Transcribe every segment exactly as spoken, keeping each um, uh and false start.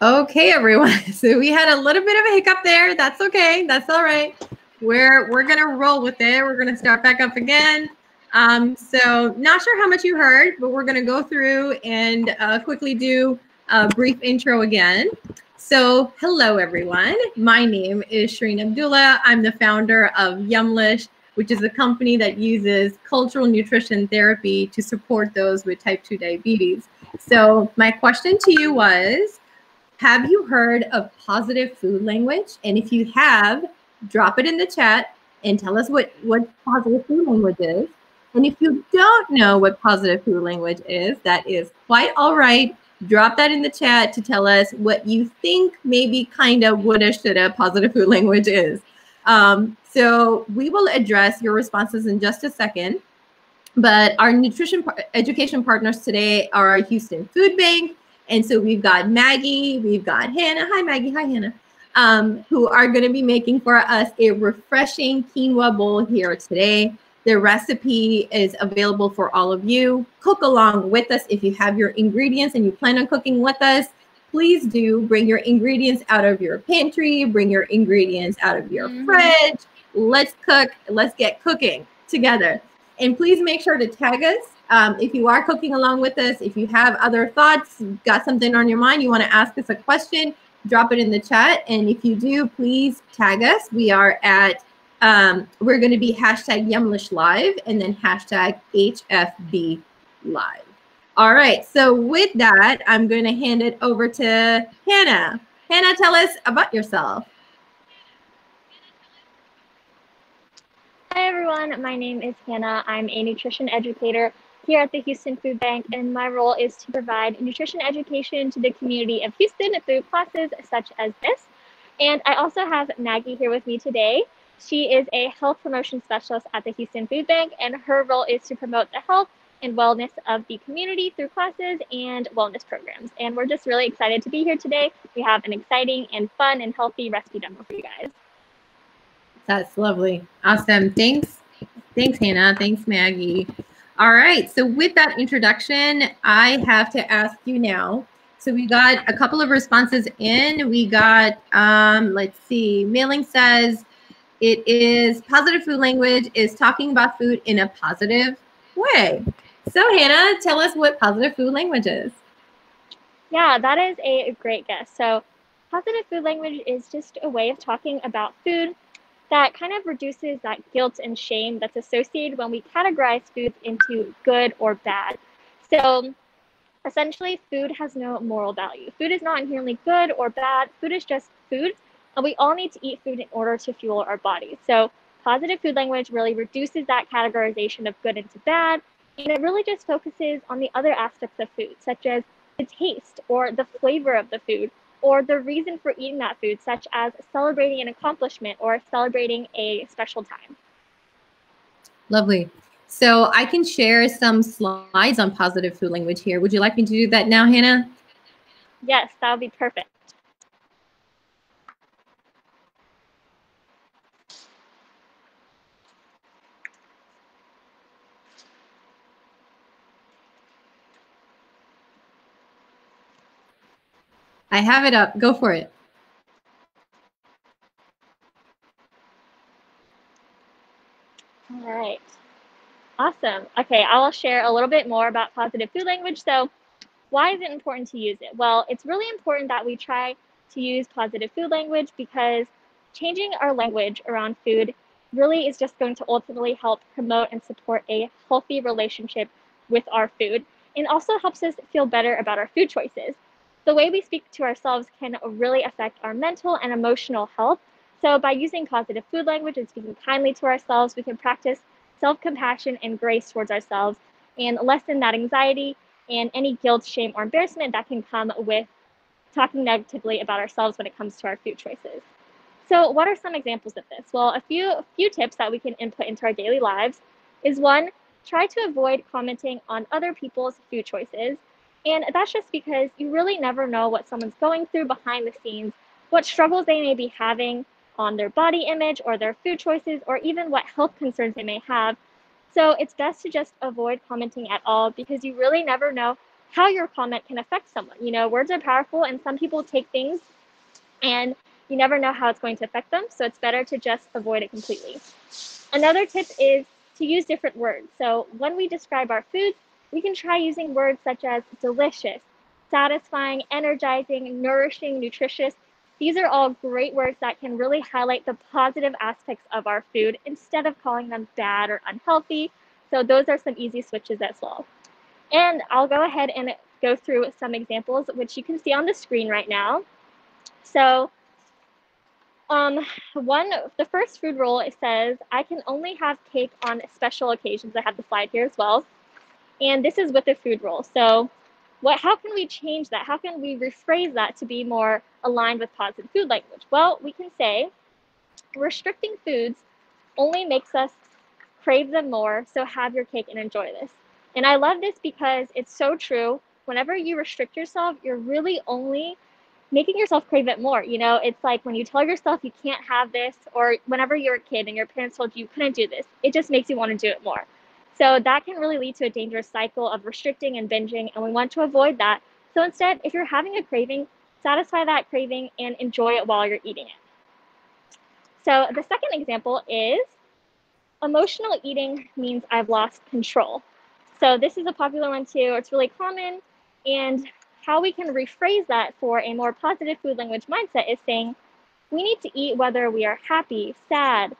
Okay, everyone. So we had a little bit of a hiccup there. That's okay. That's all right. We're we're gonna roll with it. We're gonna start back up again. Um, so not sure how much you heard, but we're gonna go through and uh, quickly do a brief intro again. So hello, everyone. My name is Shireen Abdullah. I'm the founder of Yumlish, which is a company that uses cultural nutrition therapy to support those with type two diabetes. So my question to you was, have you heard of positive food language? And if you have, drop it in the chat and tell us what, what positive food language is. And if you don't know what positive food language is, that is quite all right. Drop that in the chat to tell us what you think maybe kind of woulda, shoulda positive food language is. Um, so we will address your responses in just a second. But our nutrition par- education partners today are our Houston Food Bank. And so we've got Maggie, we've got Hannah. Hi, Maggie. Hi, Hannah. Um, who are going to be making for us a refreshing quinoa bowl here today. The recipe is available for all of you. Cook along with us if you have your ingredients and you plan on cooking with us. Please do bring your ingredients out of your pantry. Bring your ingredients out of your mm-hmm. fridge. Let's cook. Let's get cooking together. And please make sure to tag us. Um, if you are cooking along with us, if you have other thoughts, got something on your mind, you want to ask us a question, drop it in the chat. And if you do, please tag us. We are at, um, we're going to be hashtag Yumlish Live and then hashtag H F B Live. All right. So with that, I'm going to hand it over to Hannah. Hannah, tell us about yourself. Hi, everyone. My name is Hannah. I'm a nutrition educator here at the Houston Food Bank, and my role is to provide nutrition education to the community of Houston through classes such as this. And I also have Maggie here with me today. She is a health promotion specialist at the Houston Food Bank, and her role is to promote the health and wellness of the community through classes and wellness programs. And we're just really excited to be here today. We have an exciting and fun and healthy recipe demo for you guys. That's lovely. Awesome. Thanks. Thanks, Hannah. Thanks, Maggie. All right, so with that introduction, I have to ask you now. So we got a couple of responses in. We got, um, let's see, Mailing says, it is positive food language is talking about food in a positive way. So Hannah, tell us what positive food language is. Yeah, that is a great guess. So positive food language is just a way of talking about food that kind of reduces that guilt and shame that's associated when we categorize foods into good or bad. So essentially, food has no moral value. Food is not inherently good or bad. Food is just food, and we all need to eat food in order to fuel our bodies. So positive food language really reduces that categorization of good into bad, and it really just focuses on the other aspects of food, such as the taste or the flavor of the food, or the reason for eating that food, such as celebrating an accomplishment or celebrating a special time. Lovely. So I can share some slides on positive food language here. Would you like me to do that now, Hannah? Yes, that would be perfect. I have it up. Go for it. All right. Awesome. Okay, I'll share a little bit more about positive food language. So why is it important to use it? Well, it's really important that we try to use positive food language because changing our language around food really is just going to ultimately help promote and support a healthy relationship with our food, and also helps us feel better about our food choices. The way we speak to ourselves can really affect our mental and emotional health. So by using positive food language and speaking kindly to ourselves, we can practice self-compassion and grace towards ourselves and lessen that anxiety and any guilt, shame, or embarrassment that can come with talking negatively about ourselves when it comes to our food choices. So what are some examples of this? Well, a few, a few tips that we can input into our daily lives is one, try to avoid commenting on other people's food choices. And that's just because you really never know what someone's going through behind the scenes, what struggles they may be having on their body image or their food choices, or even what health concerns they may have. So it's best to just avoid commenting at all because you really never know how your comment can affect someone. You know, words are powerful, and some people take things and you never know how it's going to affect them. So it's better to just avoid it completely. Another tip is to use different words. So when we describe our foods, we can try using words such as delicious, satisfying, energizing, nourishing, nutritious. These are all great words that can really highlight the positive aspects of our food instead of calling them bad or unhealthy. So those are some easy switches as well. And I'll go ahead and go through some examples, which you can see on the screen right now. So um, one, the first food rule, it says, I can only have cake on special occasions. I have the slide here as well. And this is with the food rule. So what, how can we change that? How can we rephrase that to be more aligned with positive food language? Well, we can say restricting foods only makes us crave them more, so have your cake and enjoy this. And I love this because it's so true. Whenever you restrict yourself, you're really only making yourself crave it more. You know, it's like when you tell yourself you can't have this, or whenever you're a kid and your parents told you you couldn't do this, it just makes you want to do it more. So that can really lead to a dangerous cycle of restricting and binging, and we want to avoid that. So instead, if you're having a craving, satisfy that craving and enjoy it while you're eating it. So the second example is emotional eating means I've lost control. So this is a popular one too. It's really common. And how we can rephrase that for a more positive food language mindset is saying, we need to eat whether we are happy, sad,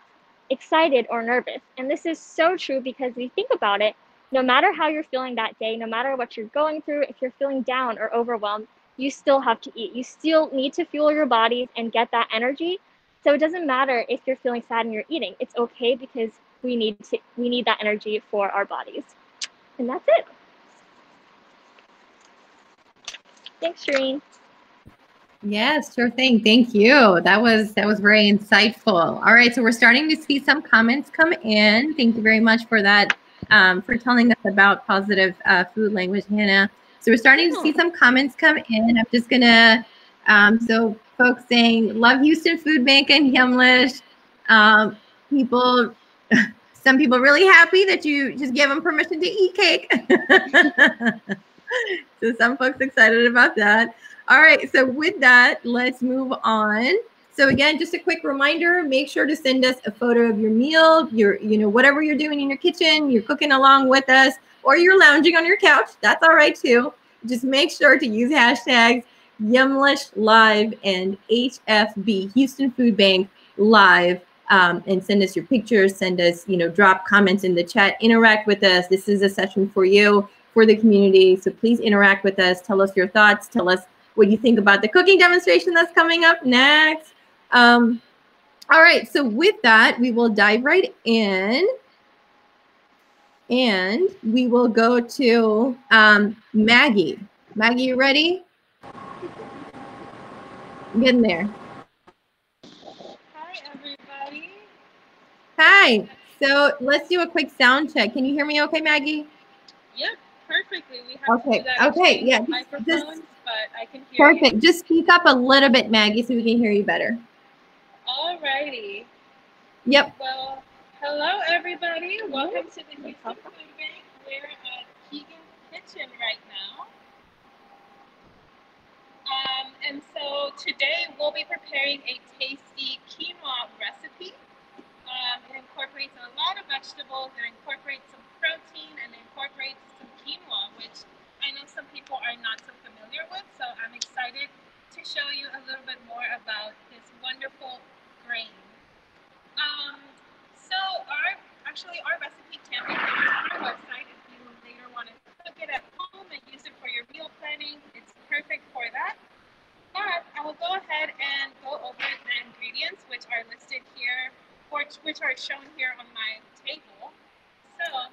excited, or nervous. And this is so true because we think about it, no matter how you're feeling that day, no matter what you're going through, if you're feeling down or overwhelmed, you still have to eat. You still need to fuel your bodies and get that energy. So it doesn't matter if you're feeling sad and you're eating, it's okay because we need to, we need that energy for our bodies. And that's it. Thanks, Shireen. Yes, sure thing. Thank you. That was that was very insightful. All right, so we're starting to see some comments come in. Thank you very much for that, um, for telling us about positive uh, food language, Hannah. So we're starting to see some comments come in. I'm just gonna, um, so folks saying, love Houston Food Bank and Yumlish. Um, people, some people really happy that you just gave them permission to eat cake. So some folks excited about that. All right, so with that, let's move on. So again, just a quick reminder, make sure to send us a photo of your meal, your, you know, whatever you're doing in your kitchen, you're cooking along with us, or you're lounging on your couch. That's all right too. Just make sure to use hashtags Yumlish Live and H F B, Houston Food Bank Live, um, and send us your pictures, send us, you know, drop comments in the chat, interact with us. This is a session for you, for the community. So please interact with us. Tell us your thoughts. Tell us what you think about the cooking demonstration that's coming up next. Um, all right, so with that, we will dive right in. And we will go to um, Maggie. Maggie, you ready? Get in there. Hi, everybody. Hi. So let's do a quick sound check. Can you hear me okay, Maggie? Yep, perfectly. We have okay. to do that okay. Yeah. Microphones, just, but I can hear perfect. You. Just speak up a little bit, Maggie, so we can hear you better. All righty. Yep. Well, hello, everybody. Welcome to the Houston Food Bank. We're at Keegan's Kitchen right now. Um, and so today we'll be preparing a tasty quinoa recipe. Um, it incorporates a lot of vegetables. It incorporates some protein and it incorporates some quinoa, which I know some people are not so familiar with. So I'm excited to show you a little bit more about this wonderful grain. Um, So our, actually our recipe can be found on our website if you later want to cook it at home and use it for your meal planning. It's perfect for that. But I will go ahead and go over the ingredients which are listed here, or which are shown here on my table. So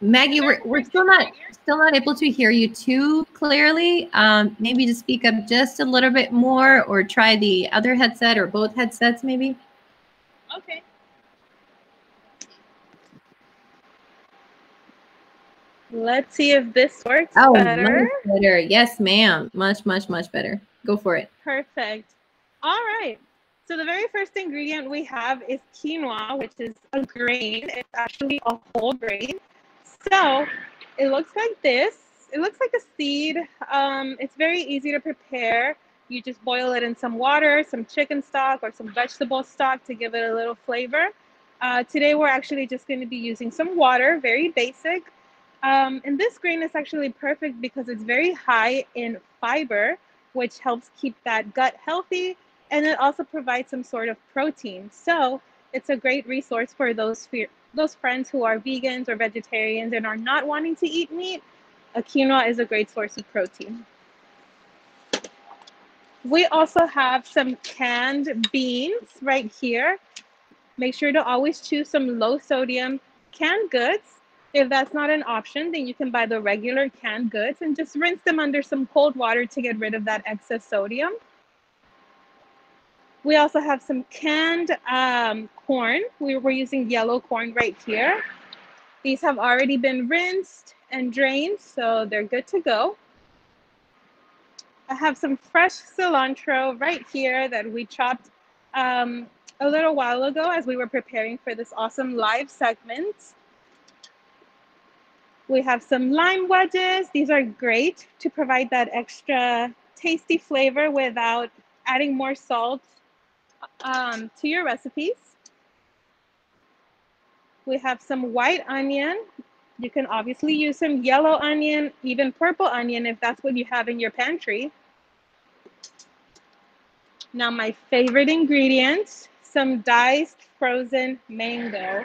Maggie, we're, we're still not still not able to hear you too clearly. Um, maybe just speak up just a little bit more, or try the other headset or both headsets maybe. Okay. Let's see if this works oh, better. Much better. Yes, ma'am. Much, much, much better. Go for it. Perfect. All right. So the very first ingredient we have is quinoa, which is a grain. It's actually a whole grain. So it looks like this. it looks like a seed. Um, it's very easy to prepare. You just boil it in some water, some chicken stock or some vegetable stock to give it a little flavor. Uh, today, we're actually just going to be using some water, very basic. Um, and this grain is actually perfect because it's very high in fiber, which helps keep that gut healthy. And it also provides some sort of protein. So it's a great resource for those, those friends who are vegans or vegetarians and are not wanting to eat meat. A quinoa is a great source of protein. We also have some canned beans right here. Make sure to always choose some low sodium canned goods. If that's not an option, then you can buy the regular canned goods and just rinse them under some cold water to get rid of that excess sodium. We also have some canned um, corn. We were using yellow corn right here. These have already been rinsed and drained, so they're good to go. I have some fresh cilantro right here that we chopped um, a little while ago as we were preparing for this awesome live segment. We have some lime wedges. These are great to provide that extra tasty flavor without adding more salt um, to your recipes. We have some white onion. You can obviously use some yellow onion, even purple onion if that's what you have in your pantry. Now my favorite ingredient, some diced frozen mango.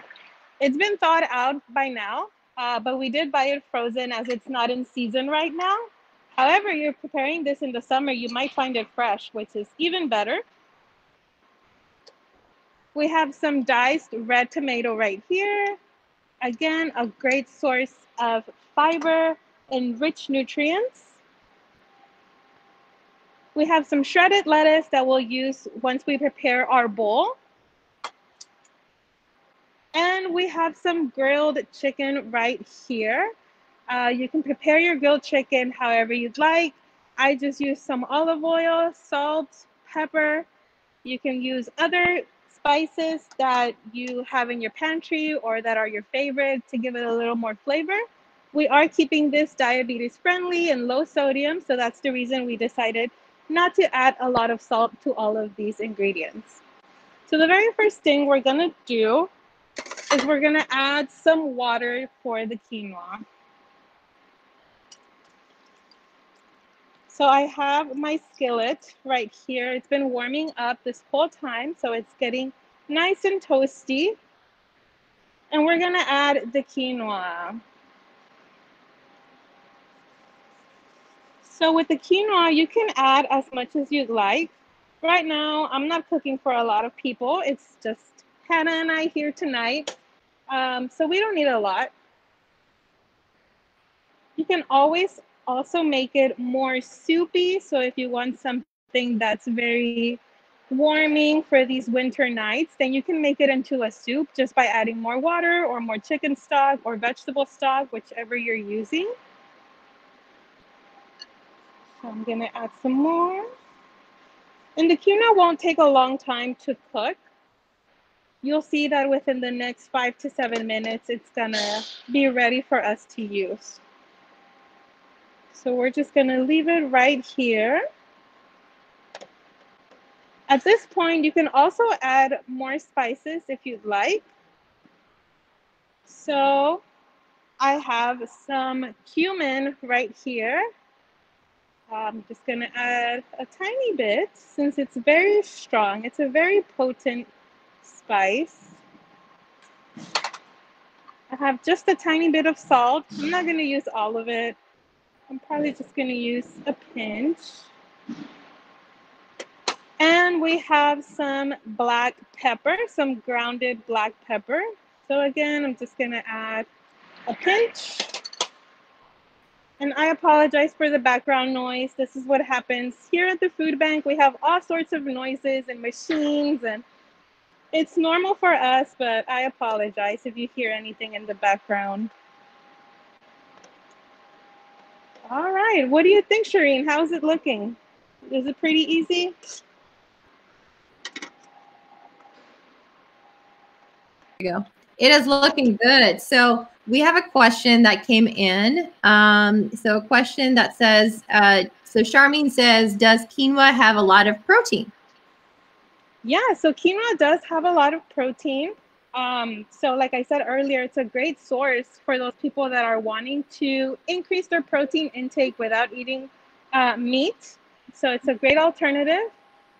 It's been thawed out by now, uh, but we did buy it frozen as it's not in season right now. However, you're preparing this in the summer, you might find it fresh, which is even better. We have some diced red tomato right here. Again, a great source of fiber and rich nutrients. We have some shredded lettuce that we'll use once we prepare our bowl. And we have some grilled chicken right here. Uh, you can prepare your grilled chicken however you'd like. I just use some olive oil, salt, pepper. You can use other spices that you have in your pantry or that are your favorite to give it a little more flavor. We are keeping this diabetes friendly and low sodium, so that's the reason we decided not to add a lot of salt to all of these ingredients. So the very first thing we're gonna do is we're gonna add some water for the quinoa. So I have my skillet right here. It's been warming up this whole time, so it's getting nice and toasty. And we're gonna add the quinoa. So with the quinoa, you can add as much as you'd like. Right now, I'm not cooking for a lot of people. It's just Hannah and I here tonight. Um, so we don't need a lot. You can always also make it more soupy. So if you want something that's very warming for these winter nights, then you can make it into a soup just by adding more water or more chicken stock or vegetable stock, whichever you're using. So I'm gonna add some more. And the quinoa won't take a long time to cook. You'll see that within the next five to seven minutes, it's gonna be ready for us to use. So we're just gonna leave it right here. At this point, you can also add more spices if you'd like. So I have some cumin right here. I'm just gonna add a tiny bit since it's very strong. It's a very potent spice. I have just a tiny bit of salt. I'm not gonna use all of it. I'm probably just going to use a pinch. And we have some black pepper, some grounded black pepper. So again, I'm just going to add a pinch. And I apologize for the background noise. This is what happens here at the food bank. We have all sorts of noises and machines, and it's normal for us, but I apologize if you hear anything in the background. All right, what do you think, Shireen? How's it looking? Is it pretty easy? There you go. It is looking good. So we have a question that came in. Um, so a question that says, uh, so Charmaine says, does quinoa have a lot of protein? Yeah, so quinoa does have a lot of protein. Um, so like I said earlier, it's a great source for those people that are wanting to increase their protein intake without eating uh, meat. So it's a great alternative.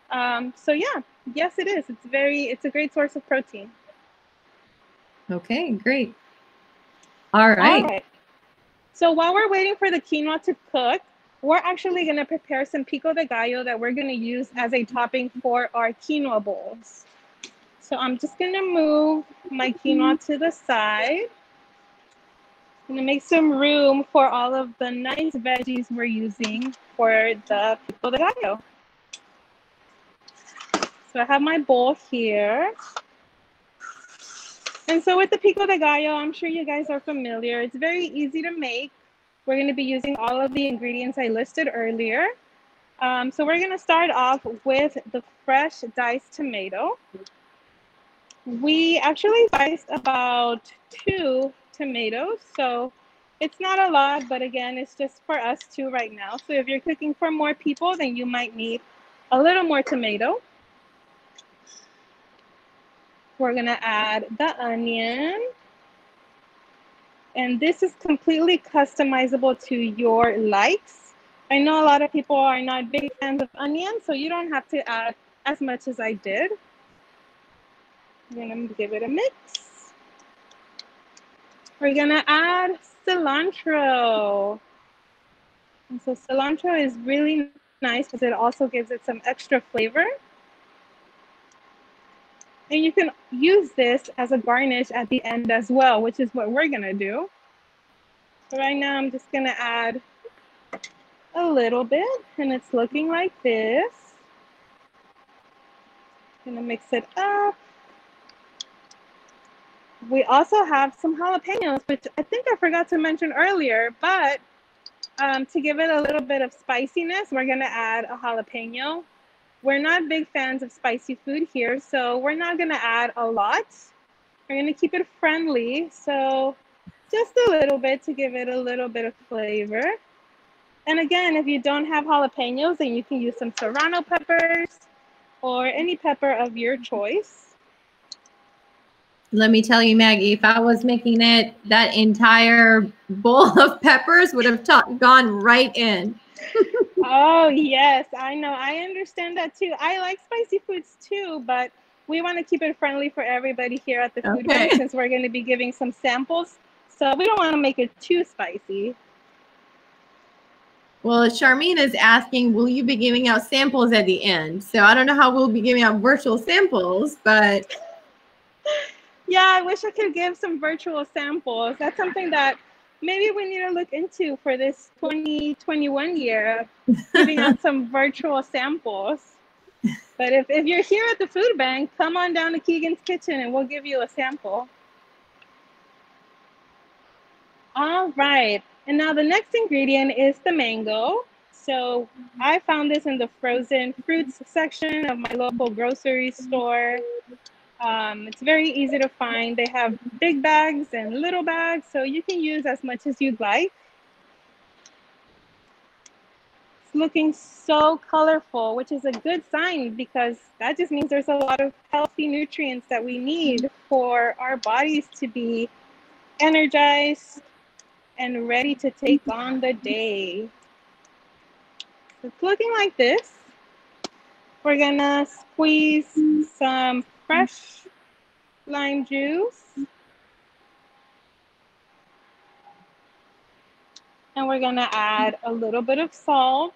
Um, so yeah, yes, it is. It's very, it's a great source of protein. Okay, great. All right. All right. So while we're waiting for the quinoa to cook, we're actually going to prepare some pico de gallo that we're going to use as a topping for our quinoa bowls. So I'm just going to move my quinoa to the side. I'm going to make some room for all of the nice veggies we're using for the pico de gallo. So I have my bowl here. And so with the pico de gallo, I'm sure you guys are familiar. It's very easy to make. We're going to be using all of the ingredients I listed earlier. Um, so we're going to start off with the fresh diced tomato. We actually diced about two tomatoes, so it's not a lot, but again, it's just for us two right now. So if you're cooking for more people, then you might need a little more tomato. We're going to add the onion. And this is completely customizable to your likes. I know a lot of people are not big fans of onion, so you don't have to add as much as I did. I'm gonna give it a mix. We're gonna add cilantro. And so cilantro is really nice because it also gives it some extra flavor. And you can use this as a garnish at the end as well, which is what we're going to do. So right now, I'm just going to add a little bit, and it's looking like this. Going to mix it up. We also have some jalapenos, which I think I forgot to mention earlier, but um, to give it a little bit of spiciness, we're going to add a jalapeno. We're not big fans of spicy food here, so we're not going to add a lot. We're going to keep it friendly, so just a little bit to give it a little bit of flavor. And again, if you don't have jalapenos, then you can use some serrano peppers or any pepper of your choice. Let me tell you, Maggie, if I was making it, that entire bowl of peppers would have gone right in. Oh, yes, I know. I understand that, too. I like spicy foods, too, but we want to keep it friendly for everybody here at the food bank, since we're going to be giving some samples. So we don't want to make it too spicy. Well, Charmaine is asking, will you be giving out samples at the end? So I don't know how we'll be giving out virtual samples, but. Yeah, I wish I could give some virtual samples. That's something that. Maybe we need to look into for this twenty twenty-one year, giving out some virtual samples. But if, if you're here at the food bank, come on down to Keegan's Kitchen and we'll give you a sample. All right. And now the next ingredient is the mango. So I found this in the frozen fruits section of my local grocery store. Um, it's very easy to find. They have big bags and little bags, so you can use as much as you'd like. It's looking so colorful, which is a good sign because that just means there's a lot of healthy nutrients that we need for our bodies to be energized and ready to take on the day. It's looking like this. We're gonna squeeze some fresh lime juice. And we're going to add a little bit of salt.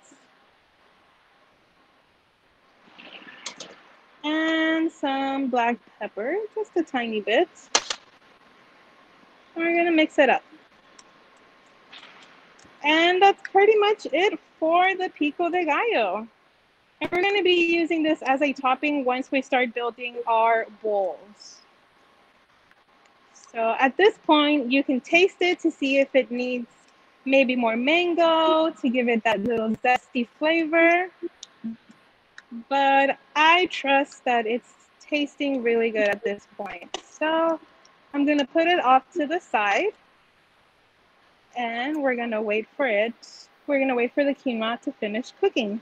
And some black pepper, just a tiny bit. And we're going to mix it up. And that's pretty much it for the pico de gallo. And we're going to be using this as a topping once we start building our bowls. So at this point, you can taste it to see if it needs maybe more mango to give it that little zesty flavor. But I trust that it's tasting really good at this point. So I'm going to put it off to the side. and we're gonna wait for it. We're gonna wait for the quinoa to finish cooking.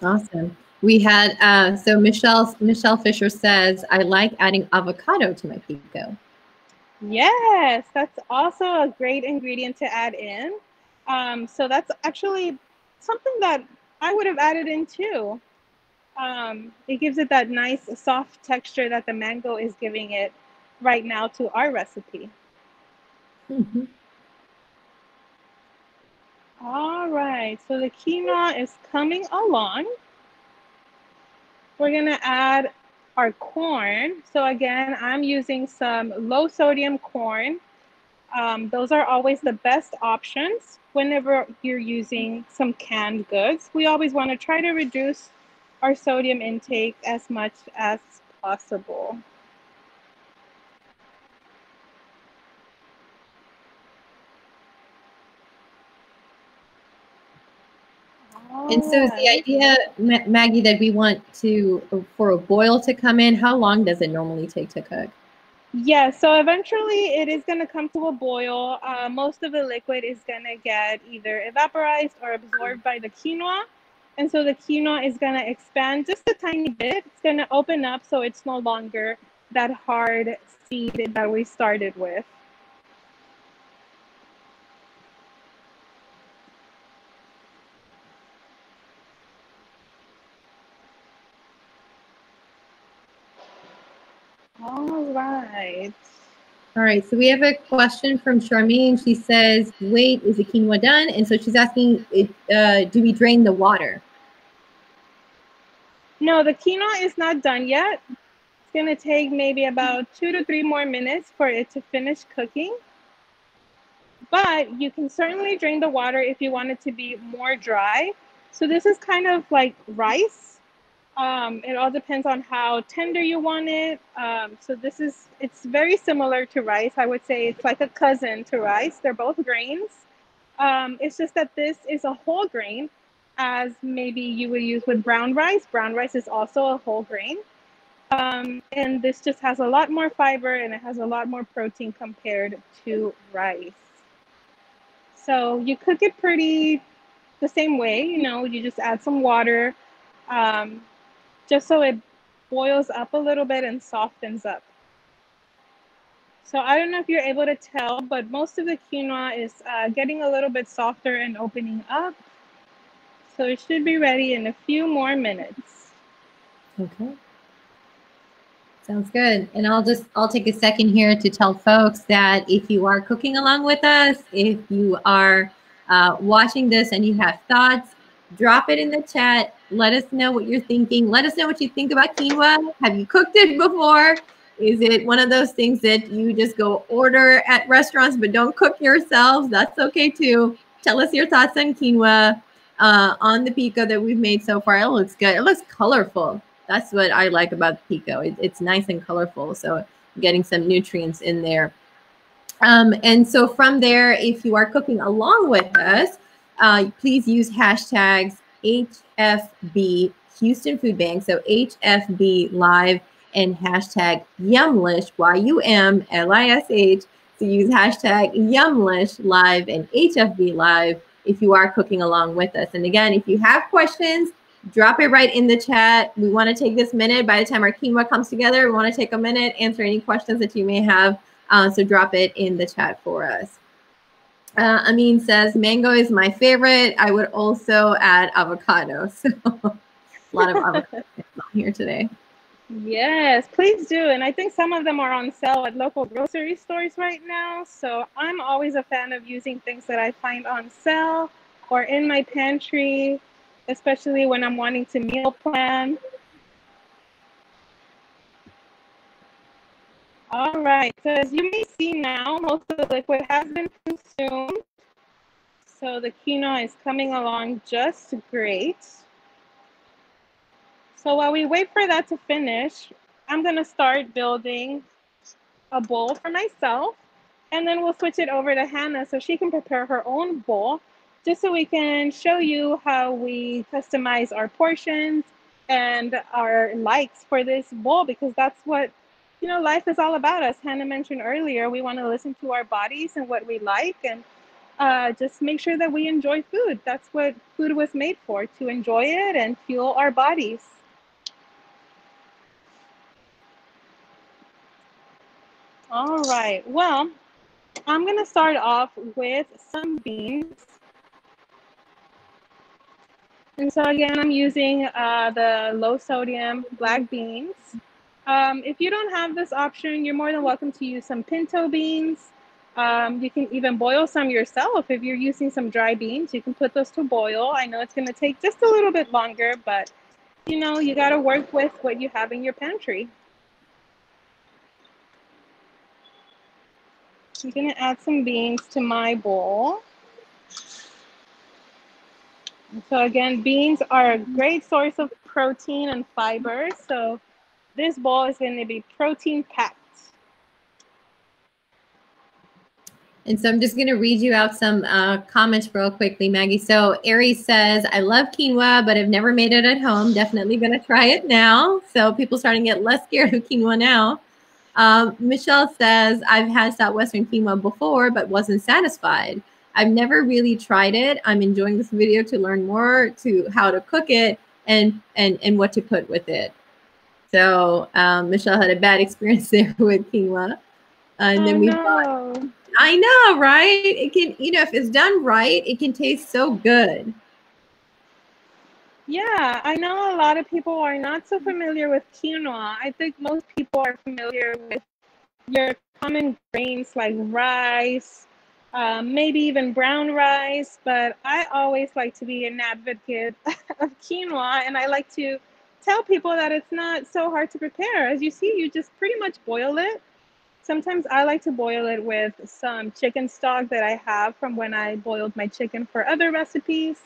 Awesome. We had, uh, so Michelle, Michelle Fisher says, I like adding avocado to my pico. Yes, that's also a great ingredient to add in. Um, so that's actually something that I would have added in too. Um, it gives it that nice soft texture that the mango is giving it right now to our recipe. Mm-hmm. All right, so the quinoa is coming along. We're gonna add our corn. So again, I'm using some low sodium corn. Um, those are always the best options whenever you're using some canned goods. We always wanna try to reduce our sodium intake as much as possible. And so is the idea, Maggie, that we want to, for a boil to come in, how long does it normally take to cook? Yeah, so eventually it is going to come to a boil. Uh, most of the liquid is going to get either evaporized or absorbed by the quinoa. And so the quinoa is going to expand just a tiny bit. It's going to open up so it's no longer that hard seed that we started with. All right. All right. So we have a question from Charmaine. She says, wait, is the quinoa done? And so she's asking, it, uh, do we drain the water? No, the quinoa is not done yet. It's going to take maybe about two to three more minutes for it to finish cooking. But you can certainly drain the water if you want it to be more dry. So this is kind of like rice. Um, it all depends on how tender you want it. Um, so this is, it's very similar to rice. I would say it's like a cousin to rice. They're both grains. Um, it's just that this is a whole grain, as maybe you would use with brown rice. Brown rice is also a whole grain. Um, and this just has a lot more fiber and it has a lot more protein compared to rice. So you cook it pretty the same way, you know, you just add some water. Um, just so it boils up a little bit and softens up. So I don't know if you're able to tell, but most of the quinoa is uh, getting a little bit softer and opening up. So it should be ready in a few more minutes. Okay. Sounds good. And I'll just, I'll take a second here to tell folks that if you are cooking along with us, if you are uh, watching this and you have thoughts, drop it in the chat. Let us know what you're thinking. Let us know what you think about quinoa. Have you cooked it before? Is it one of those things that you just go order at restaurants but don't cook yourselves? That's okay too. Tell us your thoughts on quinoa, uh, on the pico that we've made so far. It looks good. It looks colorful. That's what I like about the pico. It, it's nice and colorful, so getting some nutrients in there. Um, and so from there, if you are cooking along with us, uh, please use hashtags H F B Houston Food Bank, so H F B Live, and hashtag Yumlish, Y U M L I S H. So use hashtag Yumlish Live and H F B Live if you are cooking along with us. And again, if you have questions, drop it right in the chat. We want to take this minute. By the time our quinoa comes together, we want to take a minute, answer any questions that you may have. Uh, so drop it in the chat for us. Uh, Amin says, mango is my favorite. I would also add avocado. So a lot of avocado on here today. Yes, please do. And I think some of them are on sale at local grocery stores right now. So I'm always a fan of using things that I find on sale or in my pantry, especially when I'm wanting to meal plan. All right, so as you may see now, most of the liquid has been consumed. So the quinoa is coming along just great. So while we wait for that to finish, I'm gonna start building a bowl for myself, and then we'll switch it over to Hannah so she can prepare her own bowl, just so we can show you how we customize our portions and our likes for this bowl, because that's what you know, life is all about us. Hannah mentioned earlier, we want to listen to our bodies and what we like, and uh, just make sure that we enjoy food. That's what food was made for, to enjoy it and fuel our bodies. All right, well, I'm gonna start off with some beans. And so again, I'm using uh, the low sodium black beans. Um, if you don't have this option, you're more than welcome to use some pinto beans. Um, you can even boil some yourself. If you're using some dry beans, you can put those to boil. I know it's gonna take just a little bit longer, but you know, you gotta work with what you have in your pantry. I'm gonna add some beans to my bowl. And so again, beans are a great source of protein and fiber. So this bowl is gonna be protein packed. And so I'm just gonna read you out some uh, comments real quickly, Maggie. So Aries says, I love quinoa, but I've never made it at home. Definitely gonna try it now. So people starting to get less scared of quinoa now. Um, Michelle says, I've had Southwestern quinoa before, but wasn't satisfied. I've never really tried it. I'm enjoying this video to learn more to how to cook it and, and, and what to put with it. So um, Michelle had a bad experience there with quinoa. And then oh, we no. thought, I know, right? It can, you know, if it's done right, it can taste so good. Yeah, I know a lot of people are not so familiar with quinoa. I think most people are familiar with your common grains like rice, uh, maybe even brown rice, but I always like to be an advocate of quinoa, and I like to tell people that it's not so hard to prepare. As you see, you just pretty much boil it. Sometimes I like to boil it with some chicken stock that I have from when I boiled my chicken for other recipes.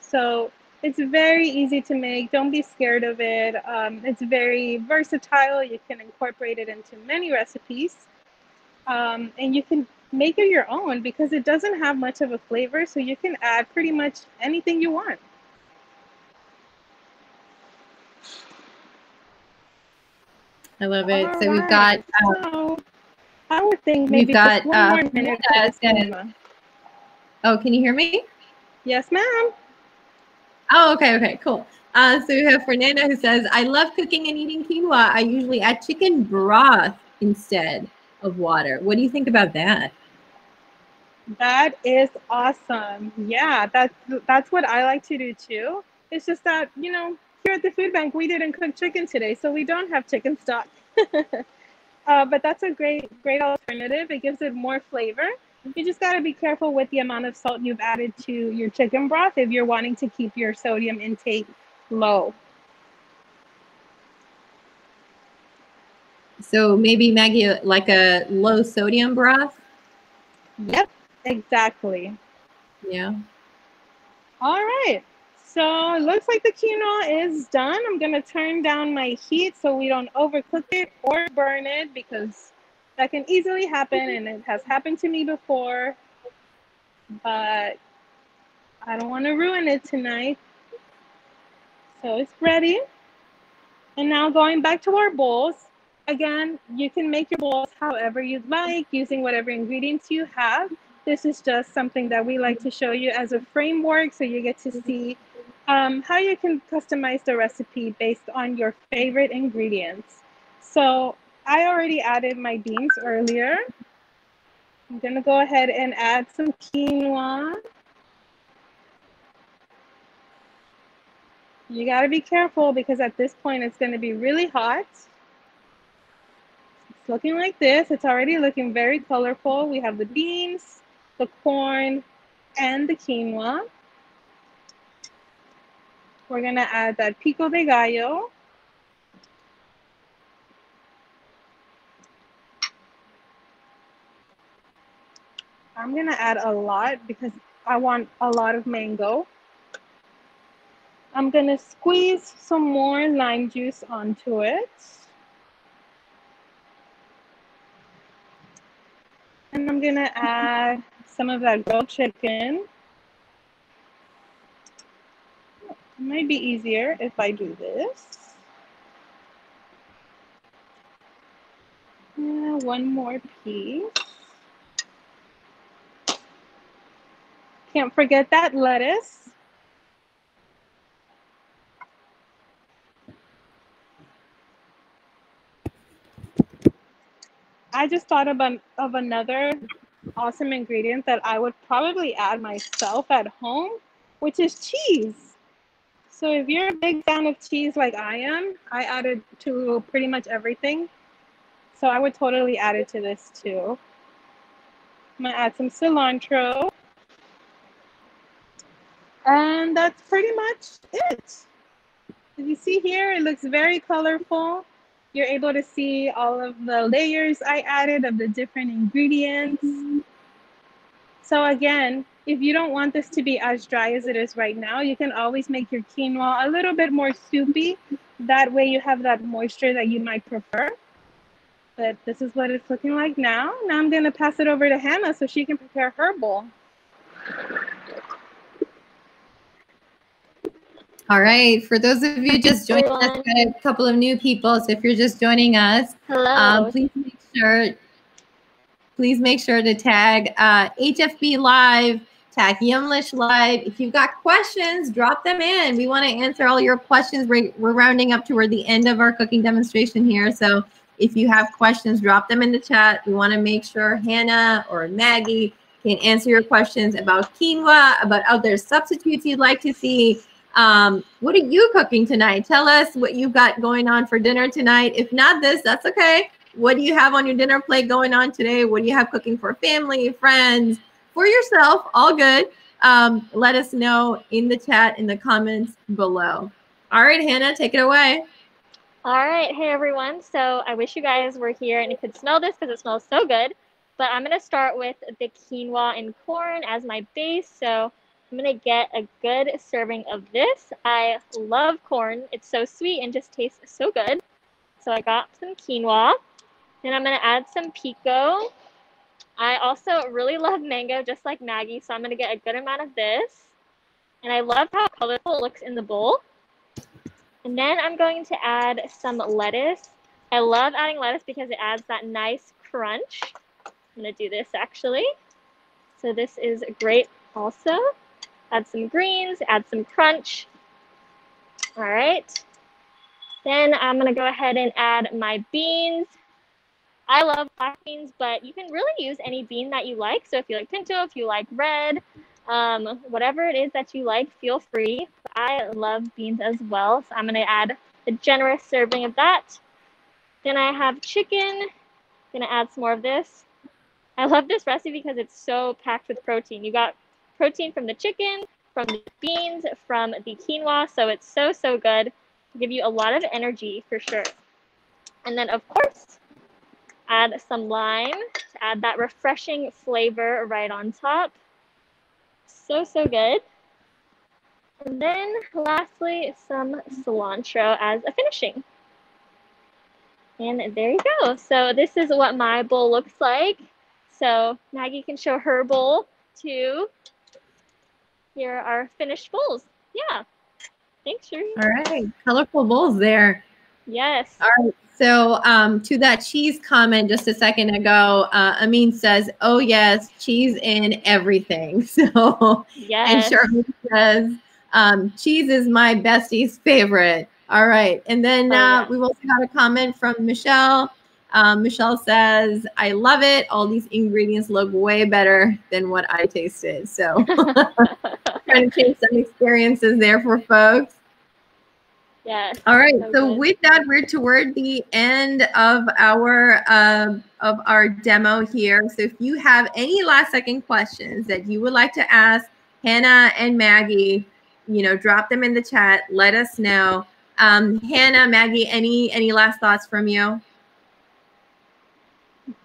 So it's very easy to make. Don't be scared of it. Um, it's very versatile. You can incorporate it into many recipes. Um, and you can make it your own because it doesn't have much of a flavor. So you can add pretty much anything you want. I love it. All so right. We've got... Uh, so I would think maybe we've got, one uh, more minute. Uh, gonna... Oh, can you hear me? Yes, ma'am. Oh, okay, okay, cool. Uh, so we have Fernanda who says, I love cooking and eating quinoa. I usually add chicken broth instead of water. What do you think about that? That is awesome. Yeah, that's, that's what I like to do too. It's just that, you know, here at the food bank, we didn't cook chicken today, so we don't have chicken stock. uh, but that's a great, great alternative. It gives it more flavor. You just got to be careful with the amount of salt you've added to your chicken broth if you're wanting to keep your sodium intake low. So maybe, Maggie, like a low sodium broth? Yep, exactly. Yeah. All right. So it looks like the quinoa is done. I'm going to turn down my heat so we don't overcook it or burn it, because that can easily happen, and it has happened to me before, but I don't want to ruin it tonight. So it's ready. And now going back to our bowls, again, you can make your bowls however you'd like, using whatever ingredients you have. This is just something that we like to show you as a framework, so you get to see um, how you can customize the recipe based on your favorite ingredients. So I already added my beans earlier. I'm going to go ahead and add some quinoa. You got to be careful because at this point it's going to be really hot. It's looking like this. It's already looking very colorful. We have the beans, the corn, and the quinoa. We're going to add that pico de gallo. I'm gonna add a lot because I want a lot of mango. I'm gonna squeeze some more lime juice onto it. And I'm gonna add some of that grilled chicken. It might be easier if I do this. Yeah, one more piece. Can't forget that lettuce. I just thought of, an, of another awesome ingredient that I would probably add myself at home, which is cheese. So if you're a big fan of cheese like I am, I add it to pretty much everything. So I would totally add it to this too. I'm gonna add some cilantro. And that's pretty much it. If you see here, it looks very colorful. You're able to see all of the layers I added of the different ingredients. So again, if you don't want this to be as dry as it is right now, you can always make your quinoa a little bit more soupy. That way you have that moisture that you might prefer. But this is what it's looking like now. Now I'm gonna pass it over to Hannah so she can prepare her bowl. All right, for those of you just joining us, a couple of new people. So if you're just joining us, hello. Um, please make sure, please make sure to tag uh, H F B Live, tag Yumlish Live. If you've got questions, drop them in. We want to answer all your questions. We're, we're rounding up toward the end of our cooking demonstration here. So if you have questions, drop them in the chat. We want to make sure Hannah or Maggie can answer your questions about quinoa, about other substitutes you'd like to see. Um, what are you cooking tonight? Tell us what you've got going on for dinner tonight. If not this, that's okay. What do you have on your dinner plate going on today? What do you have cooking for family, friends, for yourself? All good. Um, let us know in the chat, in the comments below. All right, Hannah, take it away. All right. Hey, everyone. So I wish you guys were here and you could smell this because it smells so good. But I'm going to start with the quinoa and corn as my base. So I'm gonna get a good serving of this. I love corn. It's so sweet and just tastes so good. So I got some quinoa. Then I'm gonna add some pico. I also really love mango, just like Maggie, so I'm gonna get a good amount of this. And I love how colorful it looks in the bowl. And then I'm going to add some lettuce. I love adding lettuce because it adds that nice crunch. I'm gonna do this actually. So this is great also. Add some greens, add some crunch. All right. Then I'm gonna go ahead and add my beans. I love black beans, but you can really use any bean that you like. So if you like pinto, if you like red, um, whatever it is that you like, feel free. I love beans as well. So I'm gonna add a generous serving of that. Then I have chicken. I'm gonna add some more of this. I love this recipe because it's so packed with protein. You got protein from the chicken, from the beans, from the quinoa. So it's so, so good. It'll give you a lot of energy for sure. And then, of course, add some lime to add that refreshing flavor right on top. So, so good. And then, lastly, some cilantro as a finishing. And there you go. So this is what my bowl looks like. So Maggie can show her bowl too. Here are our finished bowls. Yeah. Thanks, Shireen. All right. Colorful bowls there. Yes. All right. So um, to that cheese comment just a second ago, uh, Amin says, oh, yes, cheese in everything. So, yes. And Shireen says, um, cheese is my bestie's favorite. All right. And then oh, uh, yeah. We've also got a comment from Michelle. Um, Michelle says, I love it. All these ingredients look way better than what I tasted. So trying to change some experiences there for folks. Yeah. All right. So, so with that, we're toward the end of our uh, of our demo here. So if you have any last second questions that you would like to ask Hannah and Maggie, you know, drop them in the chat. Let us know. Um, Hannah, Maggie, any any last thoughts from you?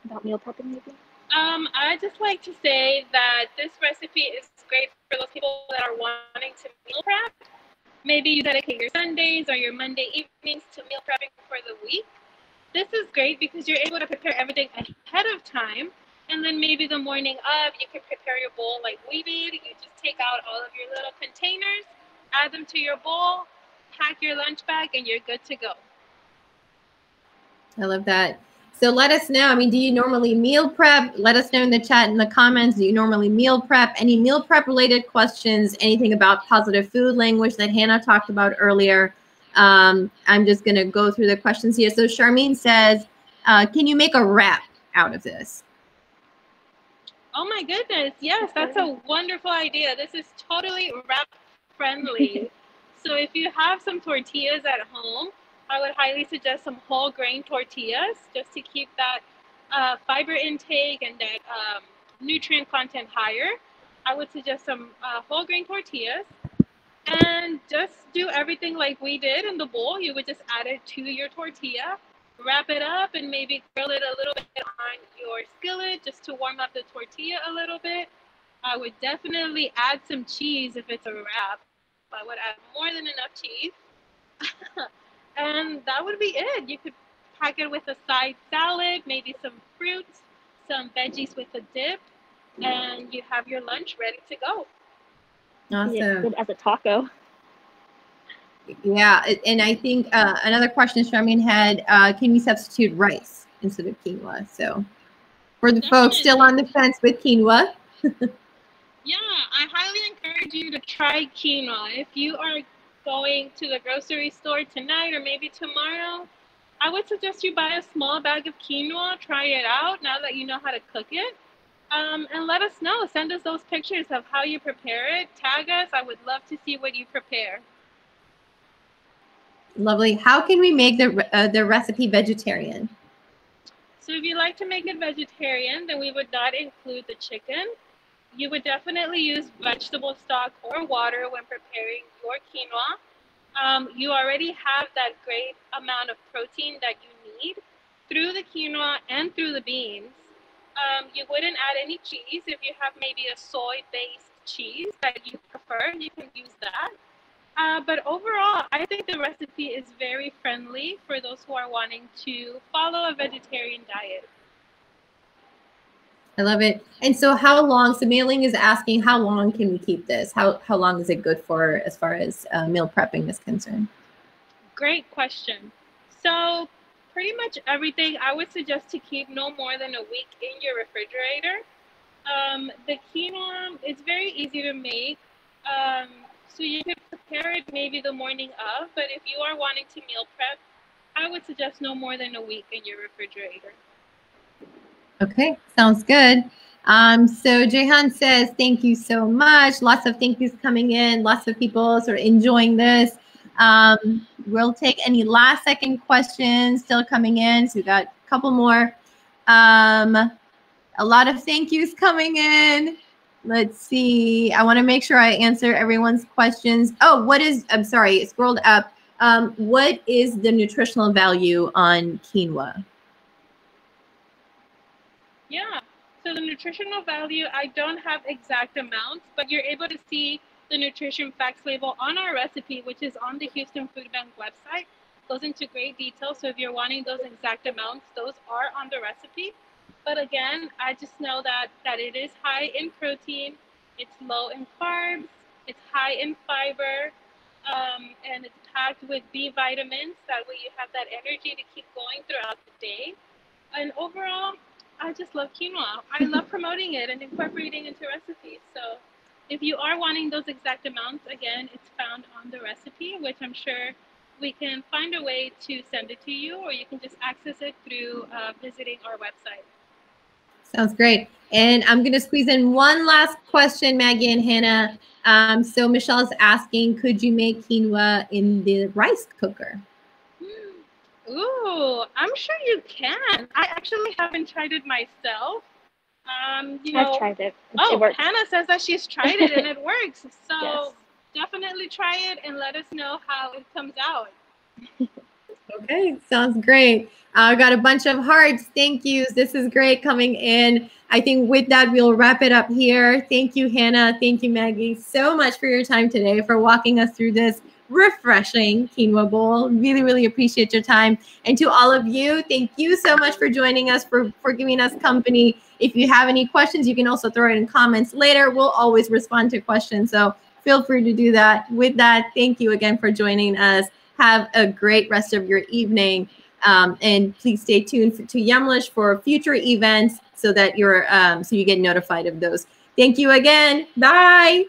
About meal prepping, maybe? Um, I just like to say that this recipe is great for those people that are wanting to meal prep. Maybe you dedicate your Sundays or your Monday evenings to meal prepping for the week. This is great because you're able to prepare everything ahead of time. And then maybe the morning of, you can prepare your bowl like we did. You just take out all of your little containers, add them to your bowl, pack your lunch bag, and you're good to go. I love that. So let us know. I mean, do you normally meal prep? Let us know in the chat, in the comments. Do you normally meal prep? Any meal prep related questions? Anything about positive food language that Hannah talked about earlier? Um, I'm just going to go through the questions here. So Charmaine says, uh, can you make a wrap out of this? Oh my goodness. Yes, that's a wonderful idea. This is totally wrap friendly. So if you have some tortillas at home, I would highly suggest some whole grain tortillas just to keep that uh, fiber intake and that um, nutrient content higher. I would suggest some uh, whole grain tortillas and just do everything like we did in the bowl. You would just add it to your tortilla, wrap it up, and maybe grill it a little bit on your skillet just to warm up the tortilla a little bit. I would definitely add some cheese if it's a wrap. I would add more than enough cheese. And that would be it. You could pack it with a side salad, maybe some fruits, some veggies with a dip, and you have your lunch ready to go. Awesome. Yeah, good as a taco. Yeah, and I think uh, another question Charmaine had, uh, can we substitute rice instead of quinoa? So for the Definitely. folks still on the fence with quinoa. Yeah, I highly encourage you to try quinoa. If you are going to the grocery store tonight or maybe tomorrow, I would suggest you buy a small bag of quinoa, try it out now that you know how to cook it, um, and let us know. Send us those pictures of how you prepare it. Tag us. I would love to see what you prepare. Lovely. How can we make the, uh, the recipe vegetarian? So if you like to make it vegetarian, then we would not include the chicken. You would definitely use vegetable stock or water when preparing your quinoa. Um, you already have that great amount of protein that you need through the quinoa and through the beans. Um, you wouldn't add any cheese. If you have maybe a soy-based cheese that you prefer, you can use that. Uh, but overall, I think the recipe is very friendly for those who are wanting to follow a vegetarian diet. I love it. And so how long, so Mailing is asking, how long can we keep this? How how long is it good for as far as uh, meal prepping is concerned? Great question. So pretty much everything I would suggest to keep no more than a week in your refrigerator. Um, the quinoa, it's very easy to make. Um, so you could prepare it maybe the morning of, but if you are wanting to meal prep, I would suggest no more than a week in your refrigerator. Okay, sounds good. Um, so Jehan says, thank you so much. Lots of thank yous coming in. Lots of people sort of enjoying this. Um, we'll take any last second questions still coming in. So we got a couple more. Um, a lot of thank yous coming in. Let's see. I want to make sure I answer everyone's questions. Oh, what is, I'm sorry, it scrolled up. Um, what is the nutritional value on quinoa? Yeah, so the nutritional value, I don't have exact amounts, but you're able to see the nutrition facts label on our recipe, which is on the Houston Food Bank website. It goes into great detail, so if you're wanting those exact amounts, those are on the recipe. But again, I just know that, that it is high in protein, it's low in carbs, it's high in fiber, um, and it's packed with B vitamins. That way you have that energy to keep going throughout the day. And overall, I just love quinoa. I love promoting it and incorporating it into recipes. So if you are wanting those exact amounts, again, it's found on the recipe, which I'm sure we can find a way to send it to you, or you can just access it through uh, visiting our website. Sounds great. And I'm going to squeeze in one last question, Maggie and Hannah. Um, so Michelle is asking, could you make quinoa in the rice cooker? Ooh, I'm sure you can. I actually haven't tried it myself. Um, you know, I've tried it. Oh, it works. Hannah says that she's tried it and it works. So yes, definitely try it and let us know how it comes out. Okay, sounds great. I uh, got a bunch of hearts. Thank yous. This is great coming in. I think with that, we'll wrap it up here. Thank you, Hannah. Thank you, Maggie, so much for your time today, for walking us through this refreshing quinoa bowl. Really, really appreciate your time. And to all of you, thank you so much for joining us, for, for giving us company. If you have any questions, you can also throw it in comments later. We'll always respond to questions, so feel free to do that. With that, thank you again for joining us. Have a great rest of your evening. Um, and please stay tuned for, to Yumlish for future events so that you're um, so you get notified of those. Thank you again. Bye.